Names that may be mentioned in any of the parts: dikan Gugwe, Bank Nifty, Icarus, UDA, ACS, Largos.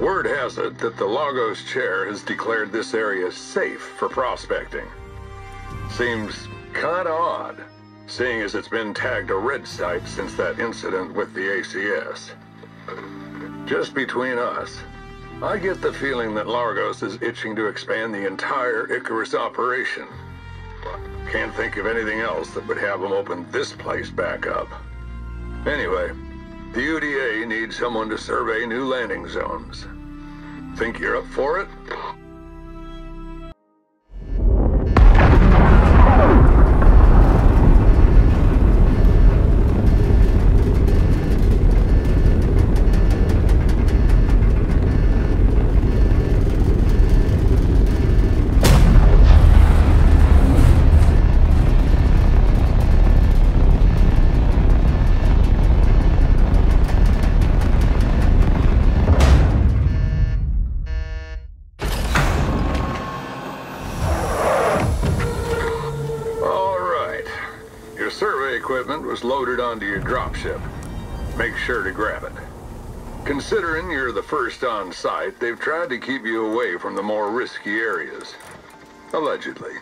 Word has it that the Largos chair has declared this area safe for prospecting. Seems kinda odd, seeing as it's been tagged a red site since that incident with the ACS. Just between us, I get the feeling that Largos is itching to expand the entire Icarus operation. Can't think of anything else that would have them open this place back up. Anyway, the UDA needs someone to survey new landing zones. Think you're up for it? Equipment was loaded onto your dropship. Make sure to grab it. Considering you're the first on site, they've tried to keep you away from the more risky areas. Allegedly.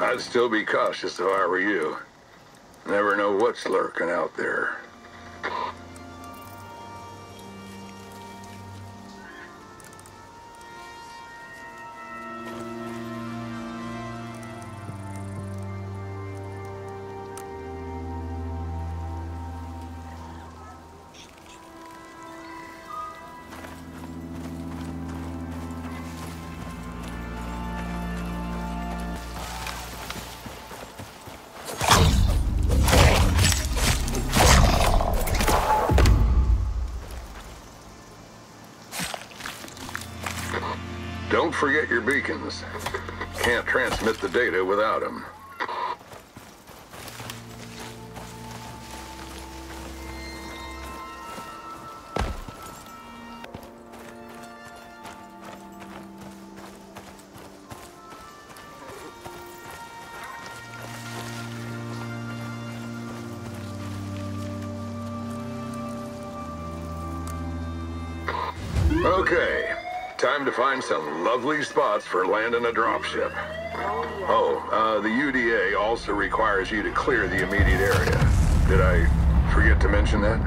I'd still be cautious if I were you. Never know what's lurking out there. Don't forget your beacons. Can't transmit the data without them. Okay. Time to find some lovely spots for landing a dropship. The UDA also requires you to clear the immediate area. Did I forget to mention that?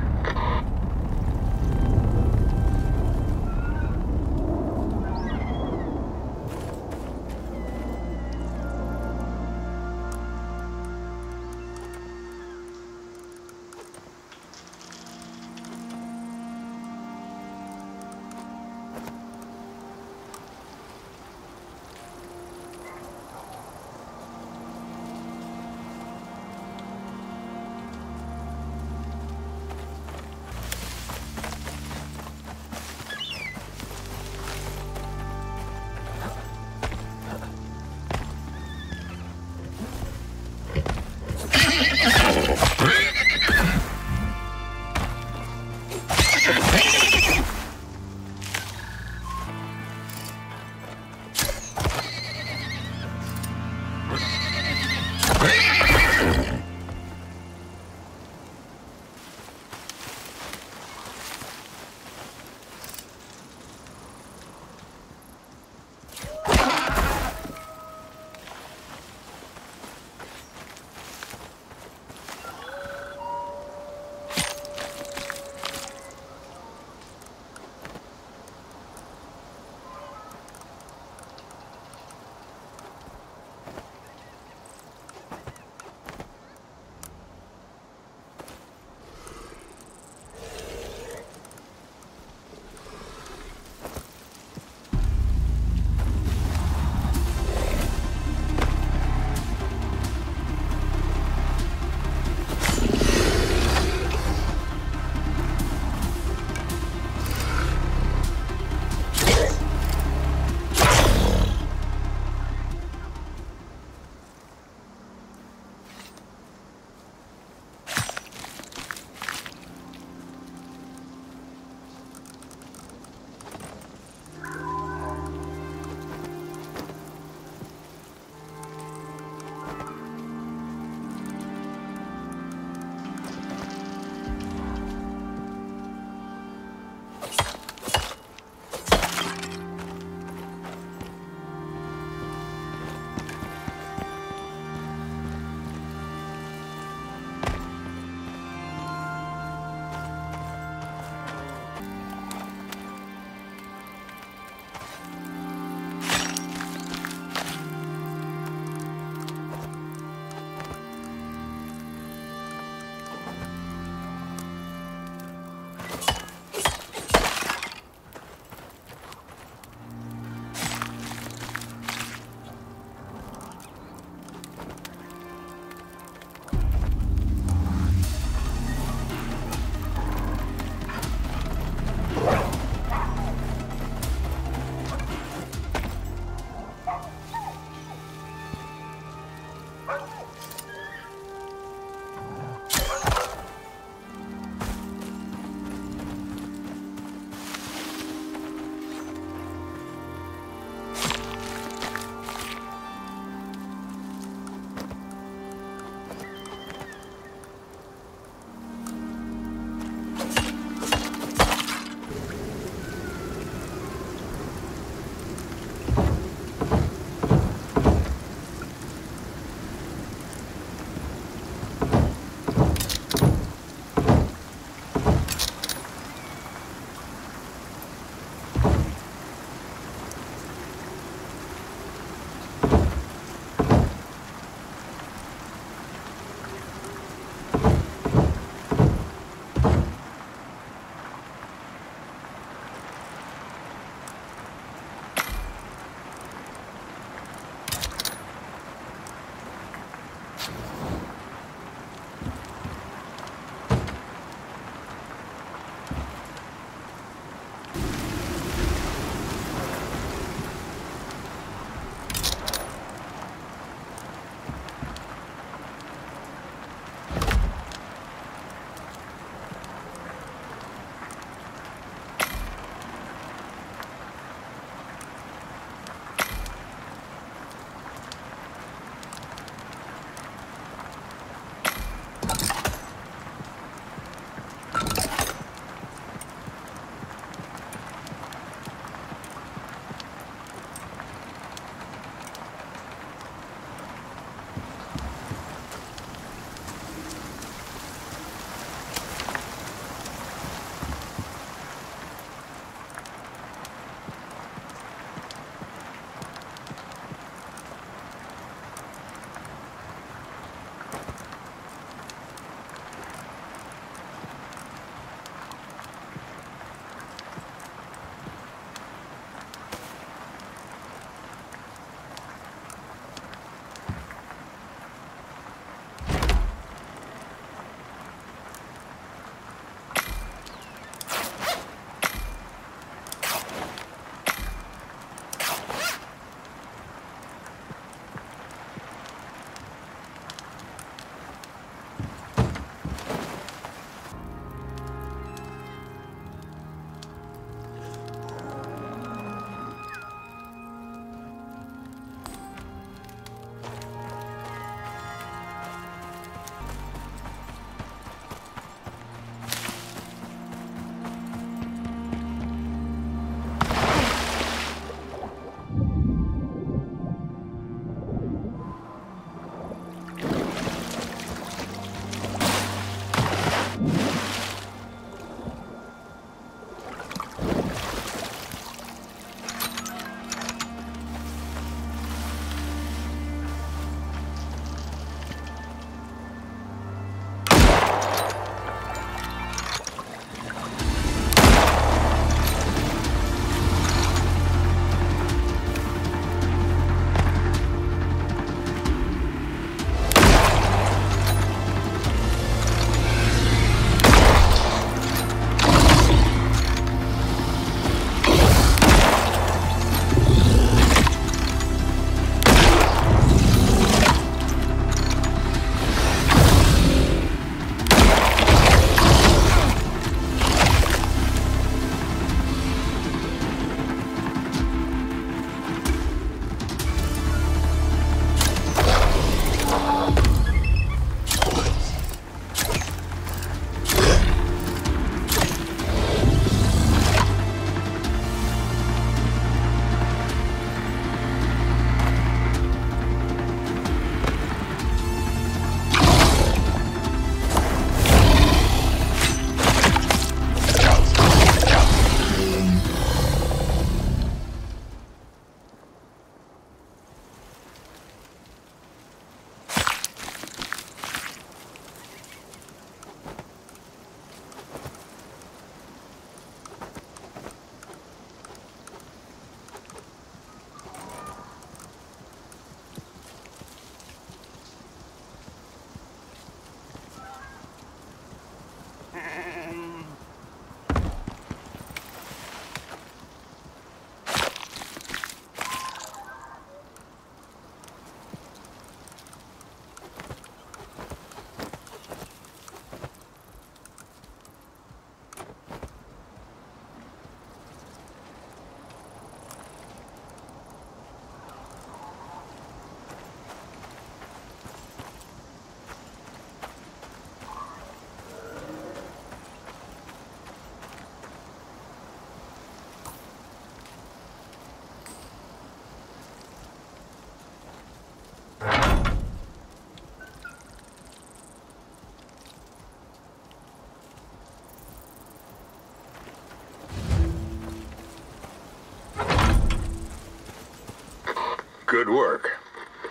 Good work.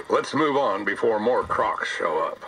Let's move on before more crocs show up.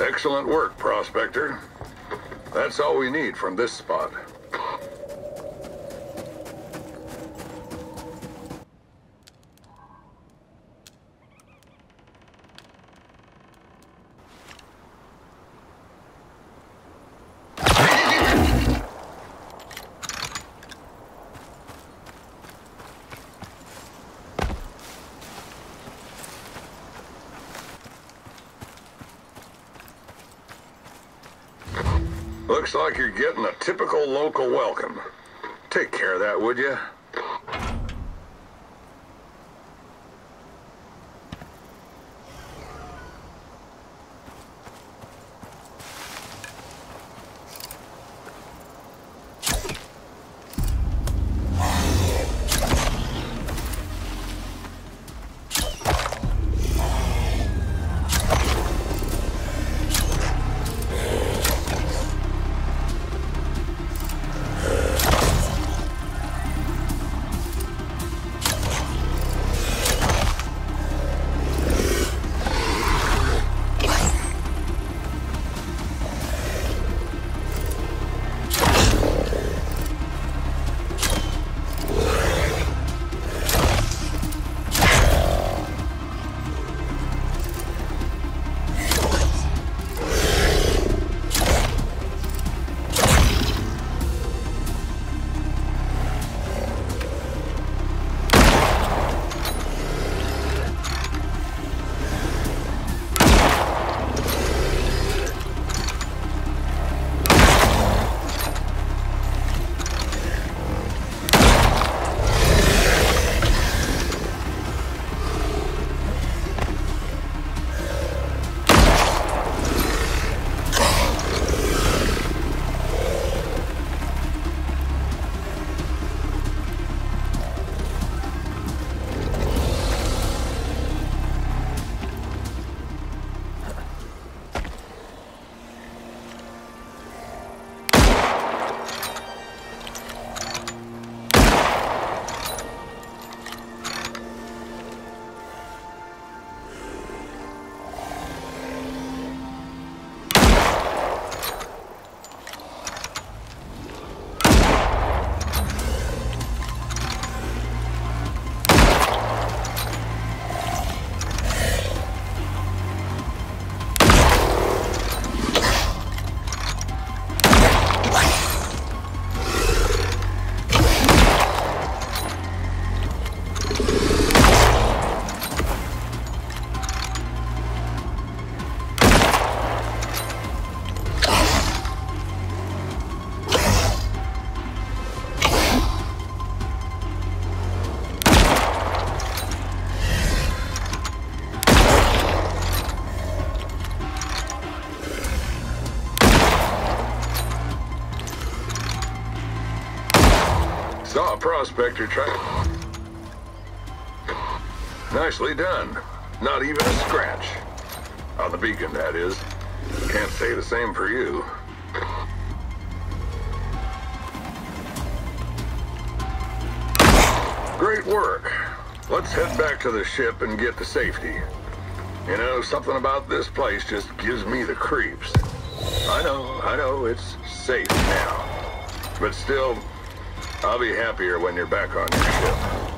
Excellent work, Prospector. That's all we need from this spot. Looks like you're getting a typical local welcome. Take care of that, would you? Saw a prospector try. Nicely done. Not even a scratch. On the beacon, that is. Can't say the same for you. Great work. Let's head back to the ship and get to safety. You know, something about this place just gives me the creeps. I know, it's safe now. But still, I'll be happier when you're back on your ship.